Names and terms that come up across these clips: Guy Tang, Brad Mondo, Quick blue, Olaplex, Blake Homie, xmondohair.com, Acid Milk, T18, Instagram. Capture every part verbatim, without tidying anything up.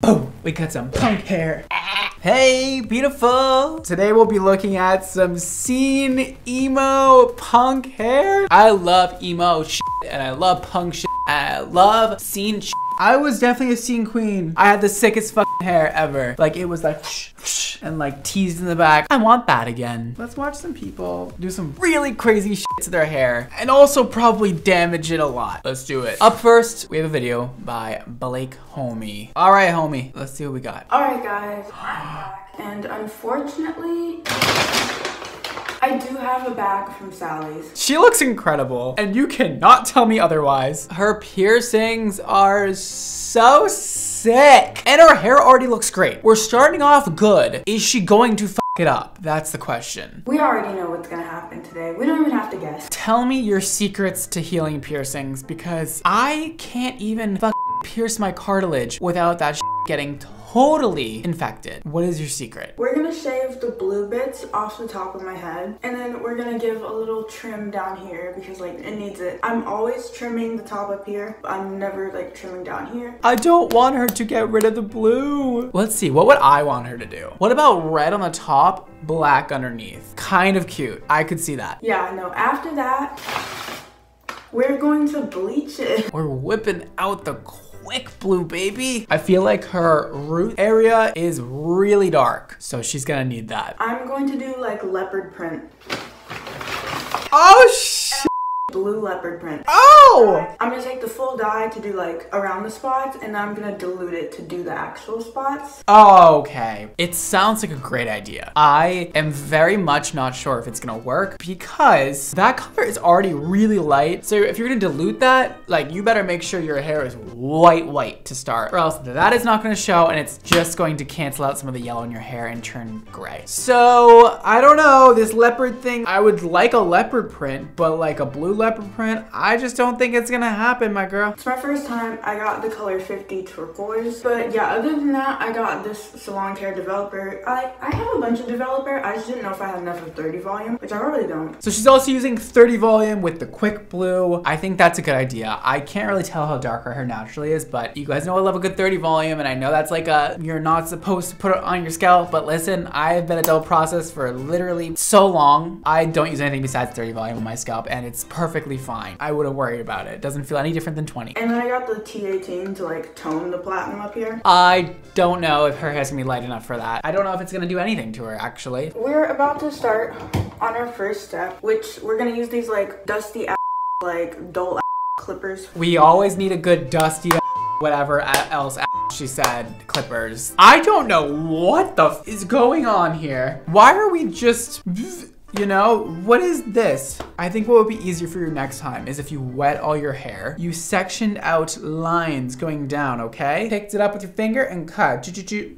Boom! We got some punk hair. Hey, beautiful! Today we'll be looking at some scene emo punk hair. I love emo shit, and I love punk shit, and I love scene shit. I was definitely a scene queen. I had the sickest fucking hair ever. Like, it was like whoosh, whoosh, and like teased in the back. I want that again. Let's watch some people do some really crazy shit to their hair and also probably damage it a lot. Let's do it. Up first, we have a video by Blake Homie. All right, homie, let's see what we got. All right, guys, I'm back. And unfortunately, I do have a bag from Sally's. She looks incredible, and you cannot tell me otherwise. Her piercings are so sick, and her hair already looks great. We're starting off good. Is she going to f it up? That's the question. We already know what's gonna happen today. We don't even have to guess. Tell me your secrets to healing piercings, because I can't even f pierce my cartilage without that sh getting totally infected. What is your secret? We're gonna shave the blue bits off the top of my head, and then we're gonna give a little trim down here because like it needs it. I'm always trimming the top up here, but I'm never like trimming down here. I don't want her to get rid of the blue. Let's see, what would I want her to do? What about red on the top, black underneath? Kind of cute, I could see that. Yeah, no, after that, we're going to bleach it. We're whipping out the Quick Blue, baby. I feel like her root area is really dark, so she's gonna need that. I'm going to do like leopard print. Oh, shit. Blue leopard print. Oh! I'm gonna take the full dye to do like around the spots, and I'm gonna dilute it to do the actual spots. Oh, okay. It sounds like a great idea. I am very much not sure if it's gonna work because that color is already really light. So if you're gonna dilute that, like you better make sure your hair is white white to start, or else that is not gonna show and it's just going to cancel out some of the yellow in your hair and turn gray. So I don't know, this leopard thing, I would like a leopard print, but like a blue leopard print, I just don't think it's gonna happen, my girl. It's my first time. I got the color fifty turquoise, but yeah, other than that, I got this Salon Care developer. I, I have a bunch of developer. I just didn't know if I had enough of thirty volume, which I really don't. So she's also using thirty volume with the Quick Blue. I think that's a good idea. I can't really tell how dark her hair naturally is, but you guys know I love a good thirty volume, and I know that's like a, you're not supposed to put it on your scalp, but listen, I've been a double process for literally so long. I don't use anything besides thirty volume on my scalp, and it's perfect. Perfectly fine. I wouldn't worry about it. Doesn't feel any different than twenty. And then I got the T eighteen to like tone the platinum up here. I don't know if her hair's gonna be light enough for that. I don't know if it's gonna do anything to her actually. We're about to start on our first step, which we're gonna use these like dusty ass, like dull ass clippers. We always need a good dusty ass, whatever else ass, she said, clippers. I don't know what the f is going on here. Why are we just, you know, what is this? I think what would be easier for you next time is if you wet all your hair, you sectioned out lines going down, okay? Picked it up with your finger and cut.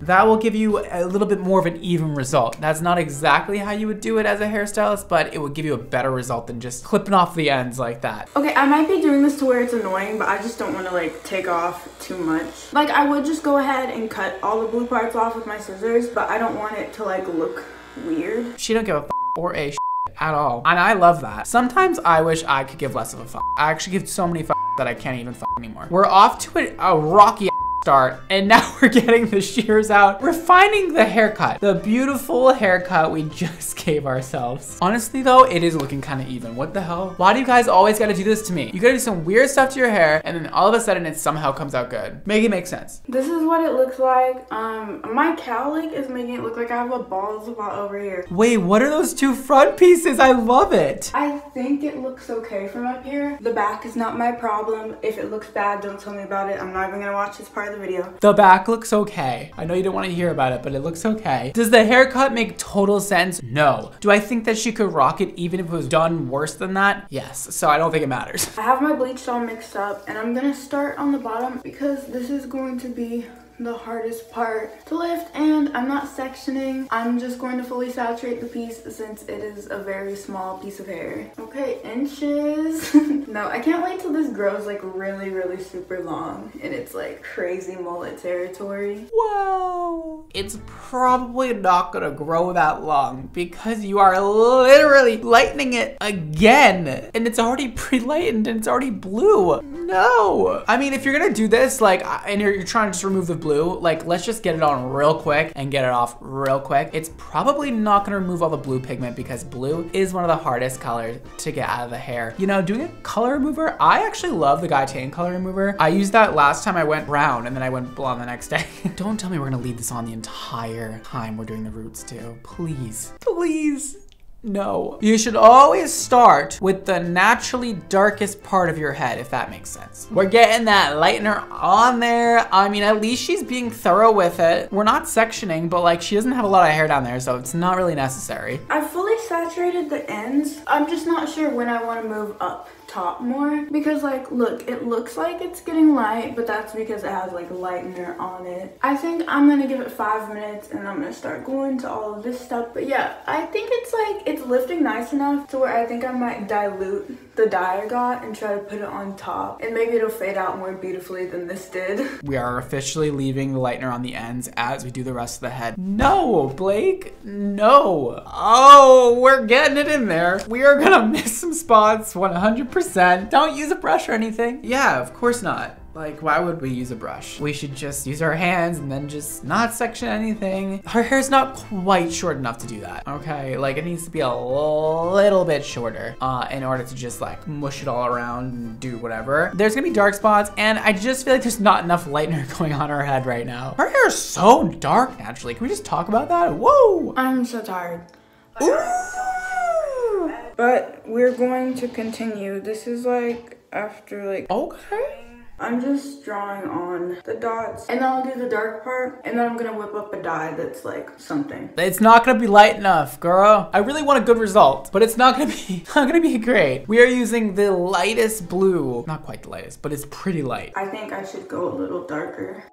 That will give you a little bit more of an even result. That's not exactly how you would do it as a hairstylist, but it would give you a better result than just clipping off the ends like that. Okay, I might be doing this to where it's annoying, but I just don't want to like take off too much. Like I would just go ahead and cut all the blue parts off with my scissors, but I don't want it to like look weird. She don't give a f or a sh at all, and I love that. Sometimes I wish I could give less of a f. I actually give so many f that I can't even f anymore. We're off to a, a rocky start, and now we're getting the shears out. We're finding the haircut, the beautiful haircut we just gave ourselves. Honestly though, it is looking kind of even. What the hell? Why do you guys always gotta do this to me? You gotta do some weird stuff to your hair, and then all of a sudden it somehow comes out good. Make it make sense. This is what it looks like. Um, my cowlick is making it look like I have a bald spot over here. Wait, what are those two front pieces? I love it. I think it looks okay from up here. The back is not my problem. If it looks bad, don't tell me about it. I'm not even gonna watch this part of the video. The back looks okay. I know you don't want to hear about it, but it looks okay. Does the haircut make total sense? No. Do I think that she could rock it even if it was done worse than that? Yes. So I don't think it matters. I have my bleach all mixed up, and I'm gonna start on the bottom because this is going to be the hardest part to lift, and I'm not sectioning. I'm just going to fully saturate the piece since it is a very small piece of hair. Okay, inches. No, I can't wait till this grows like really, really super long and it's like crazy mullet territory. Whoa. It's probably not gonna grow that long because you are literally lightening it again, and it's already pre-lightened and it's already blue. No. I mean, if you're gonna do this, like, and you're, you're trying to just remove the blue blue, like let's just get it on real quick and get it off real quick. It's probably not gonna remove all the blue pigment because blue is one of the hardest colors to get out of the hair. You know, doing a color remover, I actually love the Guy Tang color remover. I used that last time I went brown and then I went blonde the next day. Don't tell me we're gonna leave this on the entire time we're doing the roots too. Please, please. No. You should always start with the naturally darkest part of your head, if that makes sense. We're getting that lightener on there. I mean, at least she's being thorough with it. We're not sectioning, but like she doesn't have a lot of hair down there, so it's not really necessary. I fully saturated the ends. I'm just not sure when I want to move up top more, because like look, it looks like it's getting light, but that's because it has like lightener on it. I think I'm gonna give it five minutes, and I'm gonna start going to all of this stuff. But yeah, I think it's like it's lifting nice enough to where I think I might dilute the dye I got and try to put it on top, and maybe it'll fade out more beautifully than this did. We are officially leaving the lightener on the ends as we do the rest of the head. No, Blake, no. Oh, we're getting it in there. We are gonna miss some spots one hundred percent. Don't use a brush or anything. Yeah, of course not. Like, why would we use a brush? We should just use our hands and then just not section anything. Her hair's not quite short enough to do that, okay? Like, it needs to be a little bit shorter uh, in order to just, like, mush it all around and do whatever. There's gonna be dark spots, and I just feel like there's not enough lightener going on her head right now. Her hair is so dark, naturally. Can we just talk about that? Whoa! I'm so tired. Ooh! But we're going to continue. This is, like, after, like... Okay. I'm just drawing on the dots, and then I'll do the dark part, and then I'm gonna whip up a dye that's like something. It's not gonna be light enough, girl. I really want a good result, but it's not gonna be not gonna be great. We are using the lightest blue. Not quite the lightest, but it's pretty light. I think I should go a little darker.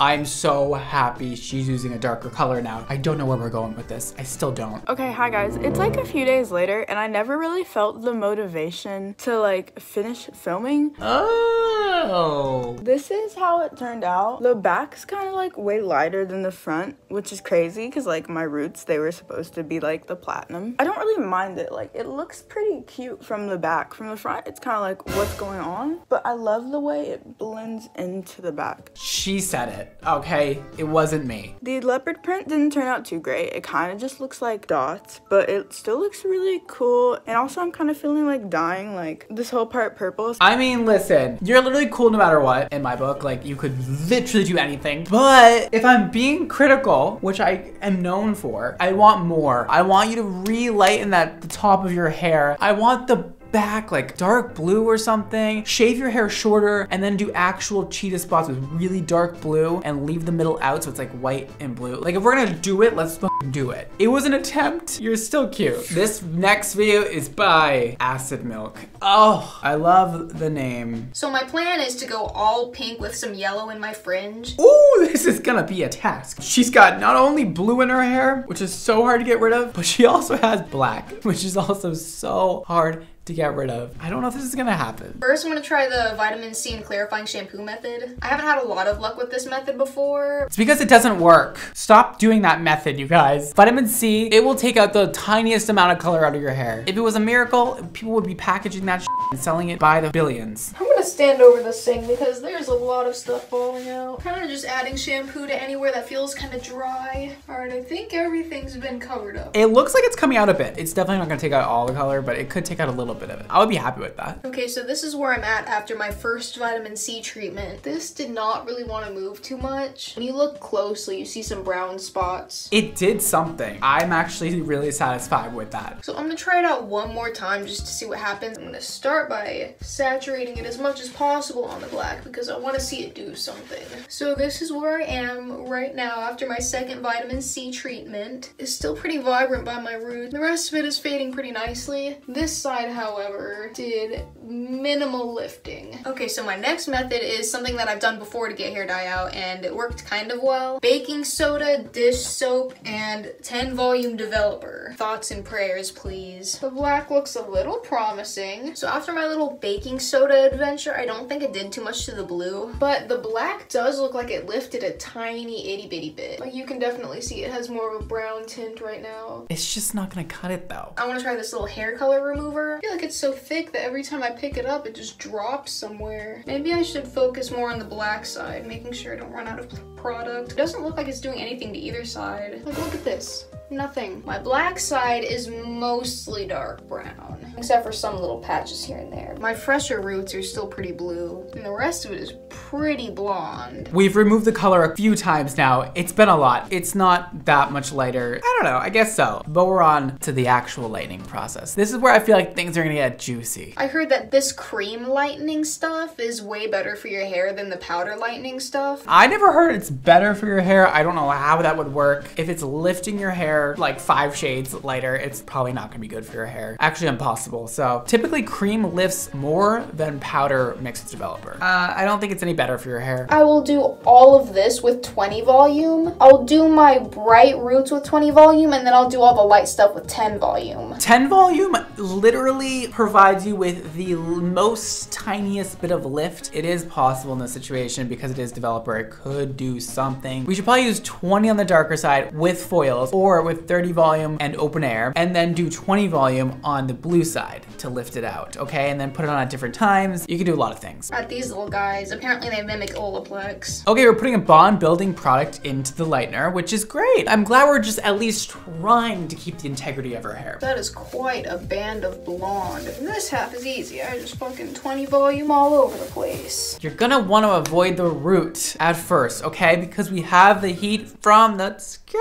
I'm so happy she's using a darker color now. I don't know where we're going with this. I still don't. Okay, hi guys. It's like a few days later, and I never really felt the motivation to like finish filming. Oh. This is how it turned out. The back's kind of like way lighter than the front, which is crazy because like my roots, they were supposed to be like the platinum. I don't really mind it. Like it looks pretty cute from the back. From the front, it's kind of like what's going on, but I love the way it blends into the back. She said it. Okay, it wasn't me. The leopard print didn't turn out too great. It kind of just looks like dots, but it still looks really cool. And also I'm kind of feeling like dyeing like this whole part purple. I mean, listen, you're literally cool no matter what in my book. Like you could literally do anything. But if I'm being critical, which I am known for, I want more. I want you to relighten that the top of your hair. I want the back like dark blue or something. Shave your hair shorter and then do actual cheetah spots with really dark blue and leave the middle out so it's like white and blue. Like if we're gonna do it, let's do it. It was an attempt. You're still cute. This next video is by Acid Milk. Oh, I love the name. So my plan is to go all pink with some yellow in my fringe. Ooh, this is gonna be a task. She's got not only blue in her hair, which is so hard to get rid of, but she also has black, which is also so hard to get rid of. I don't know if this is gonna happen. First, I'm gonna try the vitamin C and clarifying shampoo method. I haven't had a lot of luck with this method before. It's because it doesn't work. Stop doing that method, you guys. Vitamin C, it will take out the tiniest amount of color out of your hair. If it was a miracle, people would be packaging that shit and selling it by the billions. I'm gonna stand over this thing because there's a lot of stuff falling out. Kinda just adding shampoo to anywhere that feels kinda dry. All right, I think everything's been covered up. It looks like it's coming out a bit. It's definitely not gonna take out all the color, but it could take out a little bit of it. I would be happy with that. Okay, so this is where I'm at after my first vitamin C treatment. This did not really want to move too much. When you look closely, you see some brown spots. It did something. I'm actually really satisfied with that. So I'm gonna try it out one more time just to see what happens. I'm gonna start by saturating it as much as possible on the black because I want to see it do something. So this is where I am right now after my second vitamin C treatment. It's still pretty vibrant by my roots. The rest of it is fading pretty nicely. This side has however, did minimal lifting. Okay, so my next method is something that I've done before to get hair dye out, and it worked kind of well. Baking soda, dish soap, and ten volume developer. Thoughts and prayers, please. The black looks a little promising. So after my little baking soda adventure, I don't think it did too much to the blue, but the black does look like it lifted a tiny itty bitty bit. Like you can definitely see it has more of a brown tint right now. It's just not gonna cut it though. I wanna try this little hair color remover. I feel like it's so thick that every time I pick it up, it just dropped somewhere. Maybe I should focus more on the black side, making sure I don't run out of product. It doesn't look like it's doing anything to either side. Like, look at this. Nothing. My black side is mostly dark brown, except for some little patches here and there. My fresher roots are still pretty blue, and the rest of it is pretty blonde. We've removed the color a few times now. It's been a lot. It's not that much lighter. I don't know, I guess so. But we're on to the actual lightening process. This is where I feel like things are gonna get juicy. I heard that this cream lightening stuff is way better for your hair than the powder lightening stuff. I never heard it's better for your hair. I don't know how that would work. If it's lifting your hair like five shades lighter, it's probably not gonna be good for your hair. Actually impossible. So typically cream lifts more than powder makes its developer. Uh, I don't think it's any better for your hair. I will do all of this with twenty volume. I'll do my bright roots with twenty volume, and then I'll do all the light stuff with ten volume. ten volume literally provides you with the most tiniest bit of lift. It is possible in this situation because it is developer. It could do something. We should probably use twenty on the darker side with foils, or with thirty volume and open air, and then do twenty volume on the blue side to lift it out, okay? And then put it on at different times. You can do a lot of things. At these little guys, apparently they mimic Olaplex. Okay, we're putting a bond building product into the lightener, which is great. I'm glad we're just at least trying to keep the integrity of her hair. That is quite a band of blonde. And this half is easy. I just fucking twenty volume all over the place. You're gonna wanna avoid the root at first, okay? Because we have the heat from the scalp.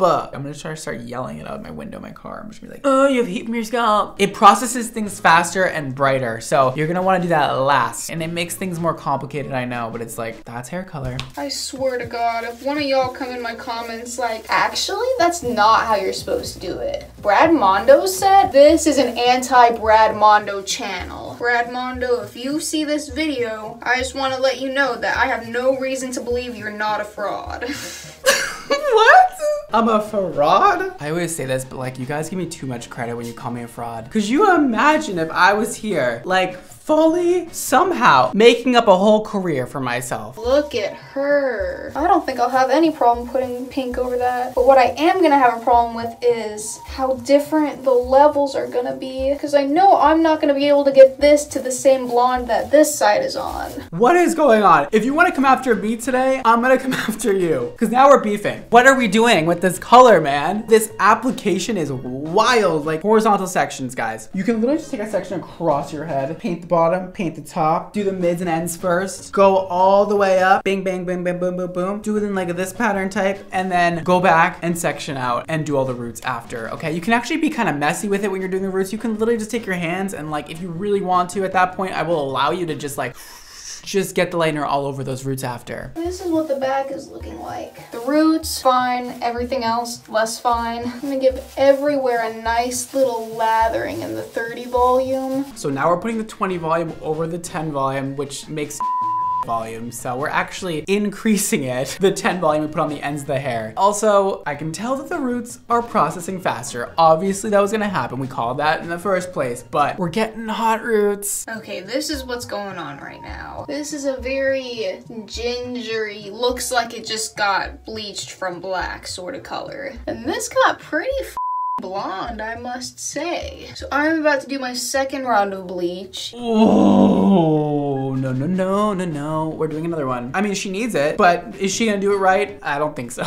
I'm gonna try to start yelling it out of my window in my car. I'm just gonna be like, oh, you have heat from your scalp. It processes things faster and brighter, so you're gonna wanna do that last. And it makes things more complicated, I know, but it's like, that's hair color. I swear to God, if one of y'all come in my comments like, actually, that's not how you're supposed to do it. Brad Mondo said, this is an anti-Brad Mondo channel. Brad Mondo, if you see this video, I just wanna let you know that I have no reason to believe you're not a fraud. What? I'm a fraud? I always say this, but like, you guys give me too much credit when you call me a fraud. Could you imagine if I was here, like, fully somehow making up a whole career for myself? Look at her. I don't think I'll have any problem putting pink over that. But what I am gonna have a problem with is how different the levels are gonna be, because I know I'm not gonna be able to get this to the same blonde that this side is on. What is going on? If you wanna come after me today, I'm gonna come after you, because now we're beefing. What are we doing with this color, man? This application is wild. Like, horizontal sections, guys. You can literally just take a section across your head, paint the bottom, paint the top, do the mids and ends first, go all the way up, bing, bang, bing, bing, boom, boom, boom, do it in like this pattern type, and then go back and section out and do all the roots after, okay? You can actually be kind of messy with it when you're doing the roots. You can literally just take your hands and, like, if you really want to at that point, I will allow you to just like, just get the lightener all over those roots after. This is what the back is looking like. The roots, fine. Everything else, less fine. I'm gonna give everywhere a nice little lathering in the thirty volume. So now we're putting the twenty volume over the ten volume, which makes volume, so we're actually increasing it, the ten volume we put on the ends of the hair. Also, I can tell that the roots are processing faster. Obviously that was gonna happen, we called that in the first place, but we're getting hot roots. Okay, this is what's going on right now. This is a very gingery, looks like it just got bleached from black sort of color. And this got pretty f blonde, I must say. So I'm about to do my second round of bleach. Oh, no, no, no, no, no. We're doing another one. I mean, she needs it, but is she gonna do it right? I don't think so.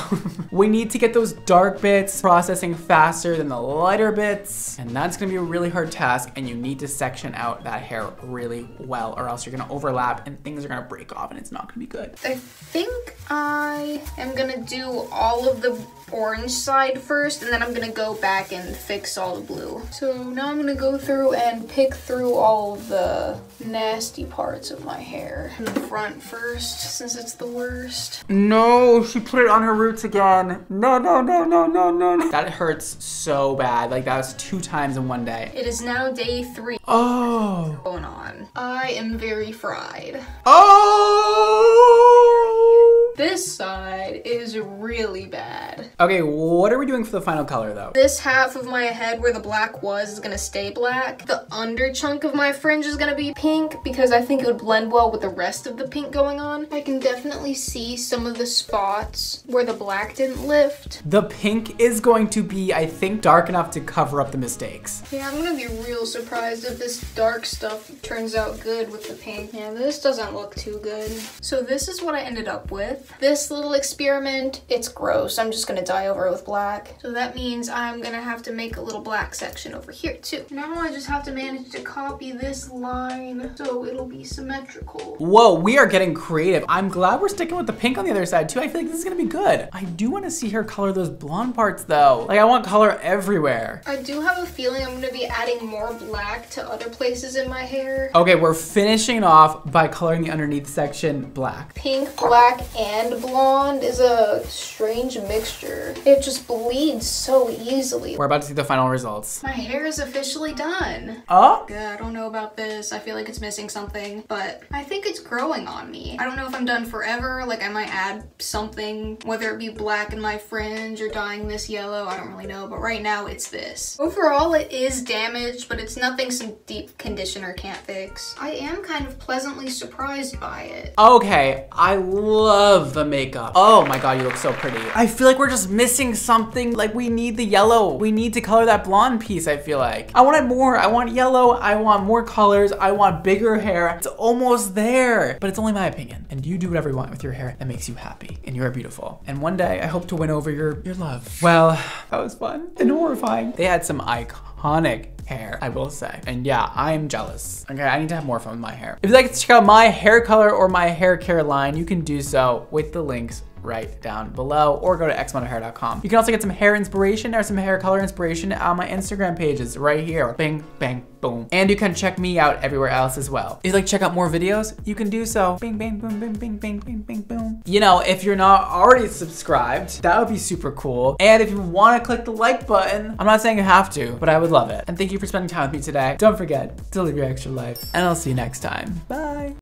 We need to get those dark bits processing faster than the lighter bits, and that's gonna be a really hard task, and you need to section out that hair really well, or else you're gonna overlap and things are gonna break off and it's not gonna be good. I think I am gonna do all of the orange side first, and then I'm gonna go back and fix all the blue. So now I'm gonna go through and pick through all the nasty parts of my hair. In the front first, since it's the worst. No, she put it on her roots again. No, no, no, no, no, no, no. That hurts so bad. Like, that was two times in one day. It is now day three. Oh. What's going on? I am very fried. Oh. This this side is really bad. Okay, what are we doing for the final color though? This half of my head where the black was is gonna stay black. The under chunk of my fringe is gonna be pink because I think it would blend well with the rest of the pink going on. I can definitely see some of the spots where the black didn't lift. The pink is going to be, I think, dark enough to cover up the mistakes. Yeah, I'm gonna be real surprised if this dark stuff turns out good with the pink. Yeah, this doesn't look too good. So this is what I ended up with. This little experiment, it's gross. I'm just gonna dye over with black. So that means I'm gonna have to make a little black section over here too. Now I just have to manage to copy this line so it'll be symmetrical. Whoa, we are getting creative. I'm glad we're sticking with the pink on the other side too. I feel like this is gonna be good. I do wanna see her color those blonde parts though. Like I want color everywhere. I do have a feeling I'm gonna be adding more black to other places in my hair. Okay, we're finishing off by coloring the underneath section black. Pink, black, and blonde is a strange mixture. It just bleeds so easily. We're about to see the final results. My hair is officially done. Oh? Good, I don't know about this. I feel like it's missing something, but I think it's growing on me. I don't know if I'm done forever. Like I might add something, whether it be black in my fringe or dyeing this yellow. I don't really know, but right now it's this. Overall, it is damaged, but it's nothing some deep conditioner can't fix. I am kind of pleasantly surprised by it. Okay, I love the makeup. Oh my God, you look so pretty. I feel like we're just missing something. Like we need the yellow. We need to color that blonde piece, I feel like. I wanted more, I want yellow. I want more colors. I want bigger hair. It's almost there, but it's only my opinion. And you do whatever you want with your hair that makes you happy and you're beautiful. And one day I hope to win over your, your love. Well, that was fun and horrifying. They had some iconic hair, I will say. And yeah, I'm jealous. Okay, I need to have more fun with my hair. If you'd like to check out my hair color or my hair care line, you can do so with the links right down below or go to x mondo hair dot com. You can also get some hair inspiration or some hair color inspiration on my Instagram pages right here. Bing, bang, boom. And you can check me out everywhere else as well. If you'd like to check out more videos, you can do so. Bing, bang, boom, bing, bing, bing, bing, bing, boom. You know, if you're not already subscribed, that would be super cool. And if you want to click the like button, I'm not saying you have to, but I would love it. And thank you for spending time with me today. Don't forget to live your extra life and I'll see you next time. Bye.